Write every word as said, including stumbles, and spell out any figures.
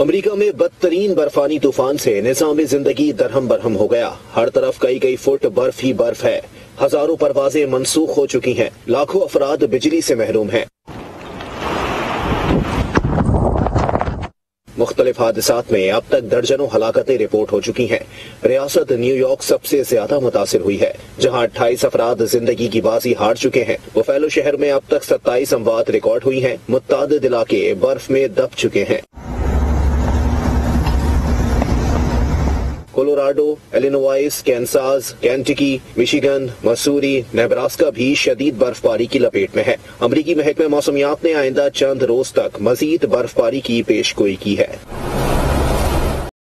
America में बदतरीन बर्फानी तूफान से निजाम जिंदगी दरहम बरहम हो गया। हर तरफ कई कई फुट बर्फ ही बर्फ है। हजारों परवाजें मनसूख हो चुकी हैं। लाखों अफराद बिजली से महरूम हैं। मुख्तलिफ हादसात में अब तक दर्जनों हलाकतें रिपोर्ट हो चुकी हैं। रियासत न्यूयॉर्क सबसे ज्यादा मुतासर हुई है, जहां अट्ठाईस अफराद जिंदगी की बाजी हार चुके हैं। वोफेलो शहर में अब तक सत्ताईस अमवात रिकॉर्ड हुई हैं। मुतादिद इलाके बर्फ में दब चुके हैं। Colorado, Illinois, Kansas, Kentucky, Michigan, Missouri, Nebraska भी शदीद बर्फबारी की लपेट में है। अमरीकी महकमे मौसमियात ने आइंदा चंद रोज तक मजीद बर्फबारी की पेशगोई की है।